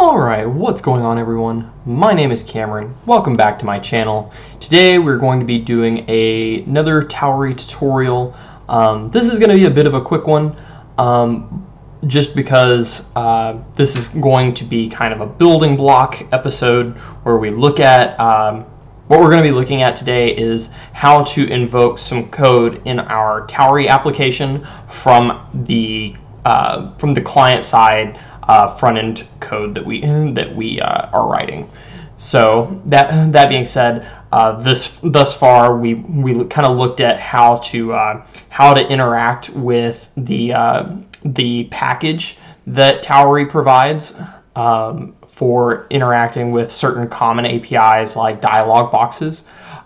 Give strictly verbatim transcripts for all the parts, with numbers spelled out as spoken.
Alright, what's going on everyone? My name is Cameron. Welcome back to my channel. Today we're going to be doing a, another Tauri tutorial. Um, this is going to be a bit of a quick one, um, just because uh, this is going to be kind of a building block episode where we look at, um, what we're going to be looking at today is how to invoke some code in our Tauri application from the, uh, from the client side. Uh, front-end code that we that we uh, are writing. So that that being said, uh, this thus far we we kind of looked at how to uh, how to interact with the uh, the package that Tauri provides um, for interacting with certain common A P Is like dialog boxes,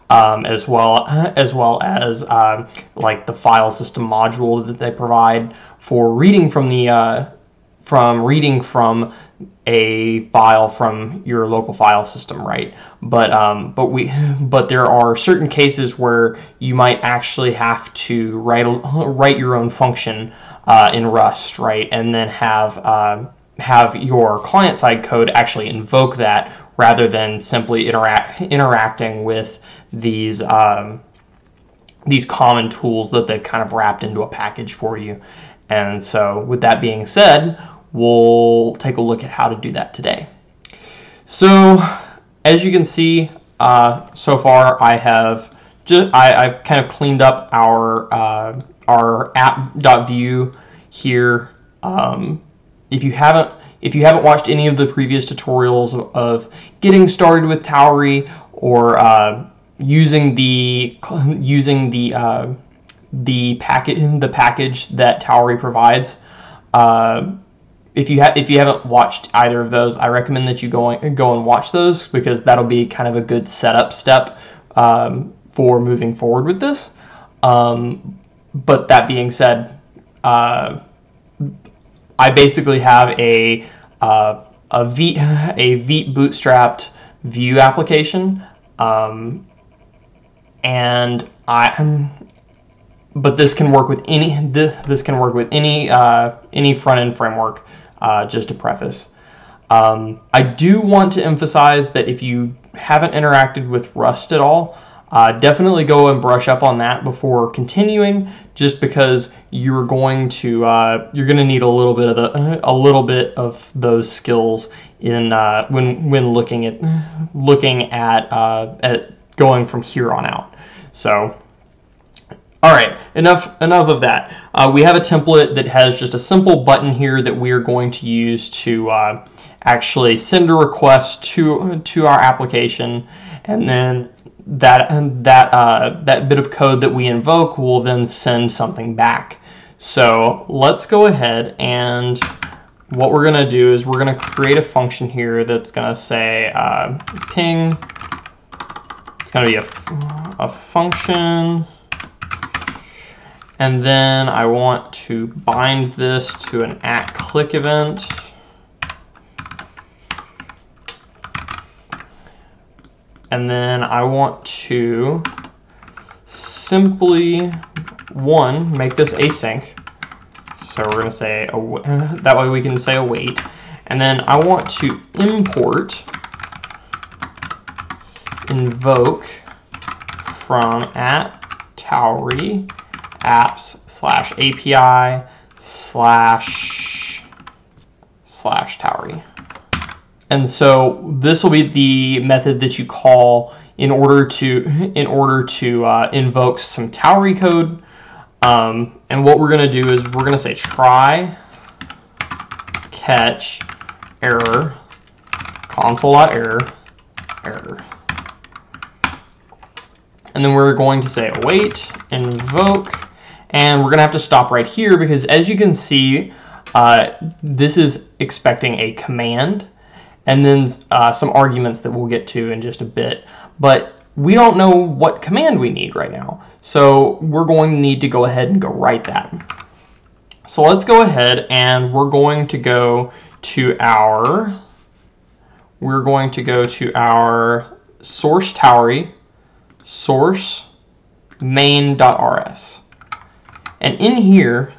um, as well as well as uh, like the file system module that they provide for reading from the uh, from reading from a file from your local file system, right? But um, but we but there are certain cases where you might actually have to write write your own function uh, in Rust, right? And then have uh, have your client side code actually invoke that rather than simply interact interacting with these um, these common tools that they've kind of wrapped into a package for you. And so, with that being said, we'll take a look at how to do that today. So as you can see, uh, so far I have just I, I've kind of cleaned up our uh, our app.vue here. Um, if you haven't if you haven't watched any of the previous tutorials of, of getting started with Tauri or uh, using the using the uh, the packet the package that Tauri provides. Uh, If you, ha if you haven't watched either of those, I recommend that you go and, go and watch those because that'll be kind of a good setup step um, for moving forward with this. Um, but that being said, uh, I basically have a, uh, a, v a v bootstrapped Vue application. Um, and I... But this can work with any this, this can work with any uh, any front-end framework. Uh, just to preface, um, I do want to emphasize that if you haven't interacted with Rust at all, uh, definitely go and brush up on that before continuing. Just because you're going to uh, you're going to need a little bit of the a little bit of those skills in uh, when when looking at looking at uh, at going from here on out. So. All right, enough enough of that. Uh, we have a template that has just a simple button here that we are going to use to uh, actually send a request to to our application, and then that that uh, that bit of code that we invoke will then send something back. So let's go ahead, and what we're going to do is we're going to create a function here that's going to say uh, ping. It's going to be a a function. And then I want to bind this to an at click event. And then I want to simply, one, make this async. So we're going to say, that way we can say await. And then I want to import invoke from at Tauri apps slash API slash slash Tauri. And so this will be the method that you call in order to in order to uh, invoke some Tauri code. Um, and what we're going to do is we're going to say try catch error console.error error. And then we're going to say await invoke. And we're going to have to stop right here because as you can see, uh, this is expecting a command and then uh, some arguments that we'll get to in just a bit. But we don't know what command we need right now. So we're going to need to go ahead and go write that. So let's go ahead and we're going to go to our, we're going to go to our source Tauri, source main.rs. And in here,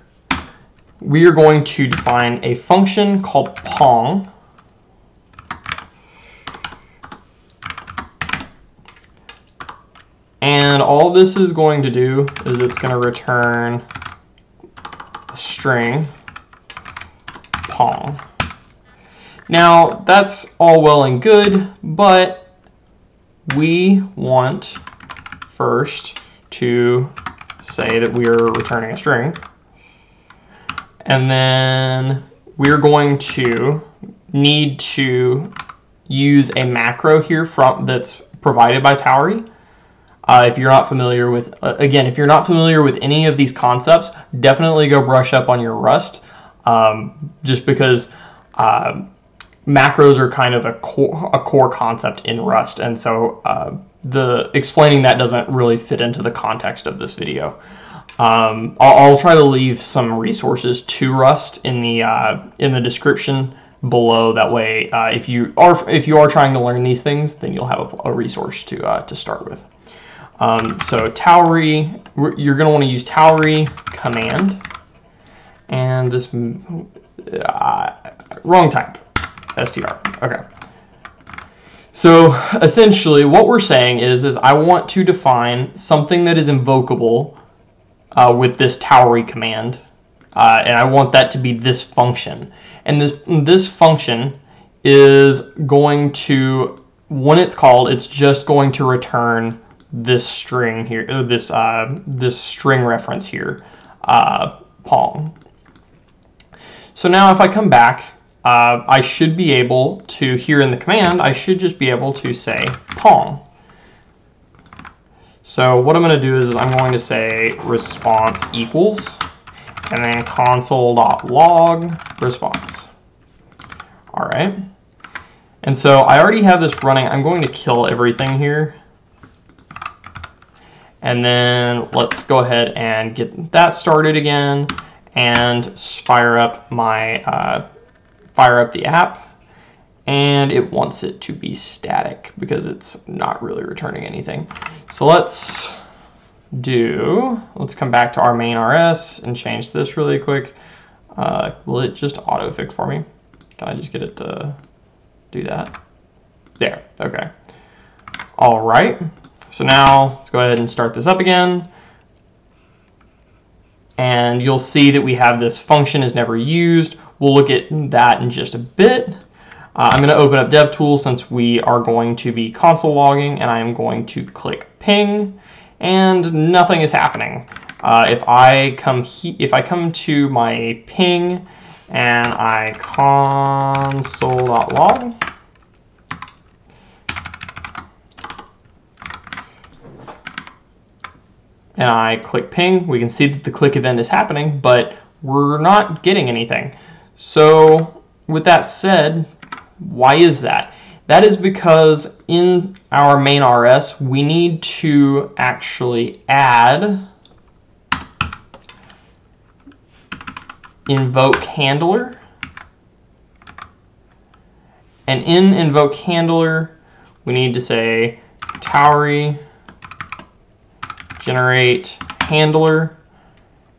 we are going to define a function called pong, this is going to do is it's going to return a string Pong. Now that's all well and good, but we want first to say that we are returning a string, and then we're going to need to use a macro here from that's provided by Tauri. Uh, if you're not familiar with, uh, again, if you're not familiar with any of these concepts, definitely go brush up on your Rust, um, just because uh, macros are kind of a core, a core concept in Rust, and so uh, the explaining that doesn't really fit into the context of this video. Um, I'll, I'll try to leave some resources to Rust in the uh, in the description below. That way, uh, if you are if you are trying to learn these things, then you'll have a, a resource to uh, to start with. Um, so Tauri, you're going to want to use Tauri command, and this uh, wrong type, str. Okay. So essentially, what we're saying is, is I want to define something that is invocable uh, with this Tauri command, uh, and I want that to be this function. And this this function is going to, when it's called, it's just going to return this string here, or this uh, this string reference here, uh, Pong. So now if I come back, uh, I should be able to, here in the command, I should just be able to say Pong. So what I'm going to do is, is I'm going to say response equals, and then console.log response. All right. And so I already have this running. I'm going to kill everything here. And then let's go ahead and get that started again, and fire up my uh, fire up the app. And it wants it to be static because it's not really returning anything. So let's do let's come back to our main R S and change this really quick. Uh, will it just auto fix for me? Can I just get it to do that? There. Okay. All right. So now let's go ahead and start this up again. And you'll see that we have this function is never used. We'll look at that in just a bit. Uh, I'm going to open up DevTools since we are going to be console logging, and I'm going to click ping, and nothing is happening. Uh, if I come he if I come to my ping and I console.log, and I click ping, we can see that the click event is happening, but we're not getting anything. So with that said, why is that? That is because in our main R S, we need to actually add invoke handler. And in invoke handler, we need to say Tauri generate handler,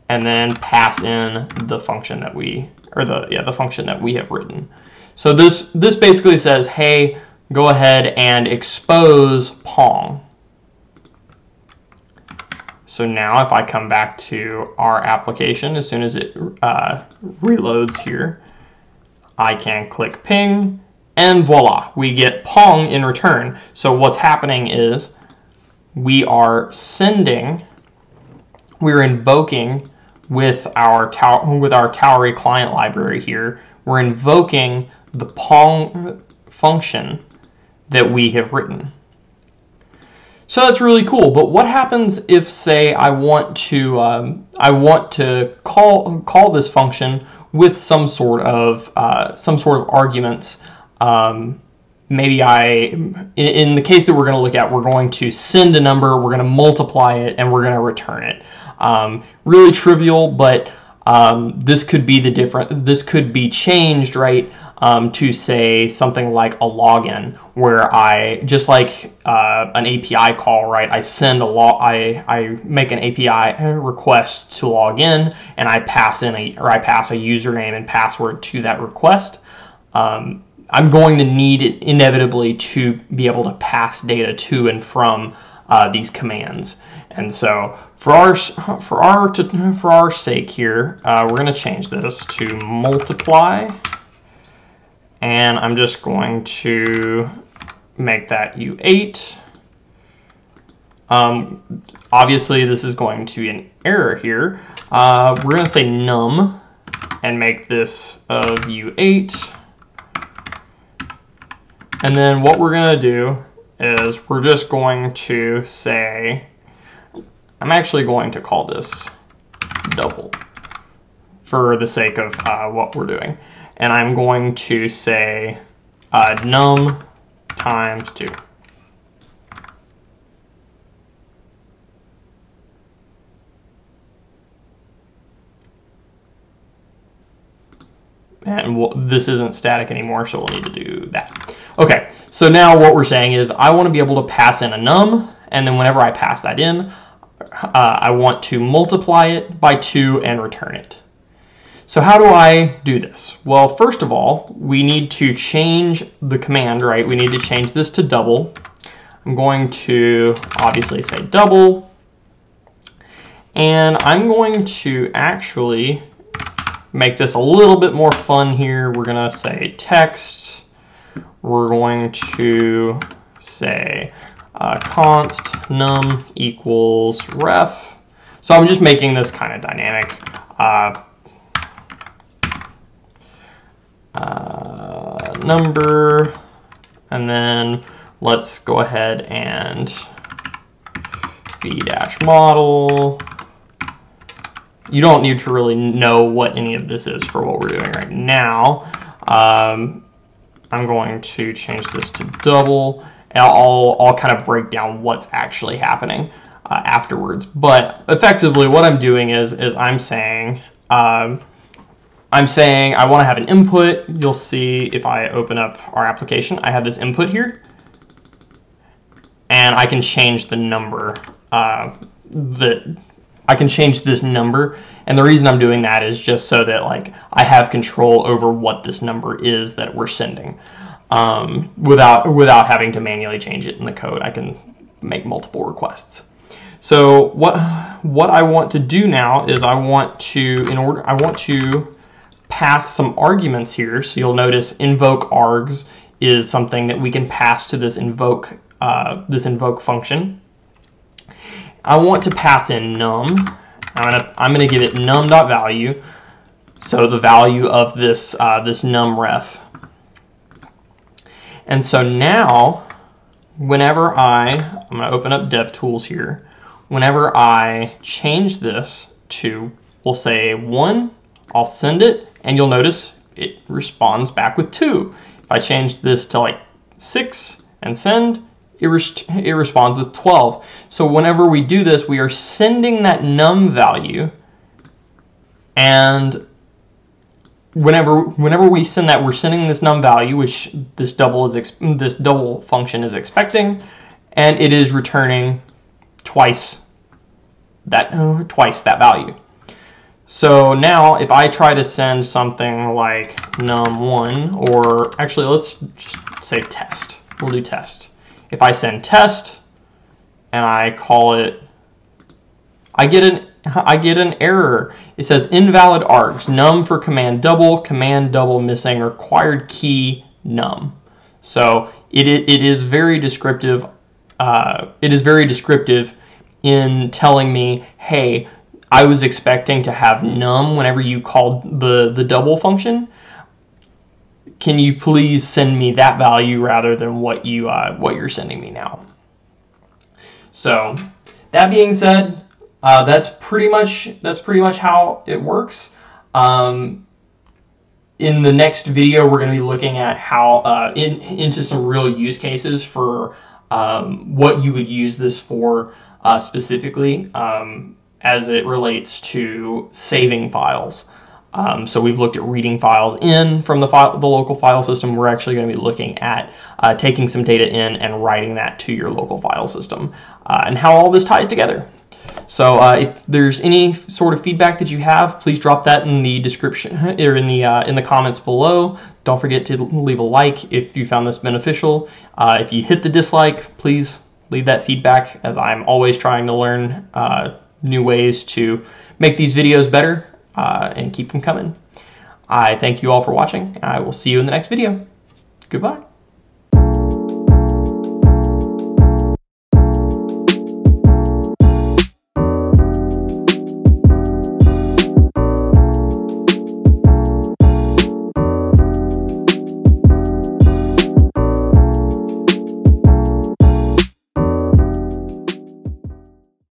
and then pass in the function that we, or the yeah the function that we have written. So this this basically says, hey, go ahead and expose Pong. So now if I come back to our application, as soon as it uh, reloads here, I can click ping, and voila, we get Pong in return. So what's happening is, we are sending, we're invoking with our with our Tauri client library here, we're invoking the Pong function that we have written. So that's really cool. But what happens if, say, I want to um, I want to call call this function with some sort of uh, some sort of arguments? Um, Maybe I, in the case that we're going to look at, we're going to send a number, we're going to multiply it, and we're going to return it. Um, really trivial, but um, this could be the different. This could be changed, right, um, to say something like a login, where I just like uh, an A P I call, right? I send a log, I I make an A P I request to log in, and I pass in a or I pass a username and password to that request. Um, I'm going to need it inevitably to be able to pass data to and from uh, these commands. And so for our for our to, for our sake here, uh, we're going to change this to multiply, and I'm just going to make that U eight. Um, obviously, this is going to be an error here. Uh, we're going to say num and make this of U eight. And then what we're going to do is we're just going to say, I'm actually going to call this double for the sake of uh, what we're doing. And I'm going to say uh, num times two. And we'll, this isn't static anymore, so we'll need to do that. Okay, so now what we're saying is I want to be able to pass in a num, and then whenever I pass that in, uh, I want to multiply it by two and return it. So how do I do this? Well, first of all, we need to change the command, right? We need to change this to double. I'm going to obviously say double, and I'm going to actually make this a little bit more fun here. We're gonna say text. We're going to say uh, const num equals ref. So I'm just making this kind of dynamic. Uh, uh, number, and then let's go ahead and v dash model. You don't need to really know what any of this is for what we're doing right now. Um, I'm going to change this to double. And I'll, I'll kind of break down what's actually happening uh, afterwards. But effectively what I'm doing is, is I'm saying, um, I'm saying I want to have an input. You'll see if I open up our application, I have this input here. And I can change the number uh, that... I can change this number, and the reason I'm doing that is just so that like I have control over what this number is that we're sending, um, without without having to manually change it in the code. I can make multiple requests. So what what I want to do now is I want to in order I want to pass some arguments here. So you'll notice invoke args is something that we can pass to this invoke uh, this invoke function. I want to pass in num. I'm gonna I'm gonna give it num.value, so the value of this uh, this num ref. And so now, whenever I I'm gonna open up DevTools here, whenever I change this to, we'll say one, I'll send it, and you'll notice it responds back with two. If I change this to like six and send, It, res it responds with twelve. So whenever we do this, we are sending that num value, and whenever whenever we send that, we're sending this num value, which this double is this double function is expecting, and it is returning twice that uh, twice that value. So now, if I try to send something like num one, or actually let's just say test. We'll do test. If I send test and I call it, I get an I get an error. It says invalid args, num for command double, command double missing required key num. So it it is very descriptive. Uh, it is very descriptive in telling me, hey, I was expecting to have num whenever you called the the double function. Can you please send me that value rather than what you uh, what you're sending me now? So that being said, uh, that's pretty much that's pretty much how it works. Um, in the next video, we're going to be looking at how uh, in, into some real use cases for um, what you would use this for uh, specifically um, as it relates to saving files. Um, so we've looked at reading files in from the, file, the local file system. We're actually going to be looking at uh, taking some data in and writing that to your local file system uh, and how all this ties together. So uh, if there's any sort of feedback that you have, please drop that in the description or in the, uh, in the comments below. Don't forget to leave a like if you found this beneficial. Uh, if you hit the dislike, please leave that feedback, as I'm always trying to learn uh, new ways to make these videos better uh, and keep them coming. I thank you all for watching. I will see you in the next video. Goodbye.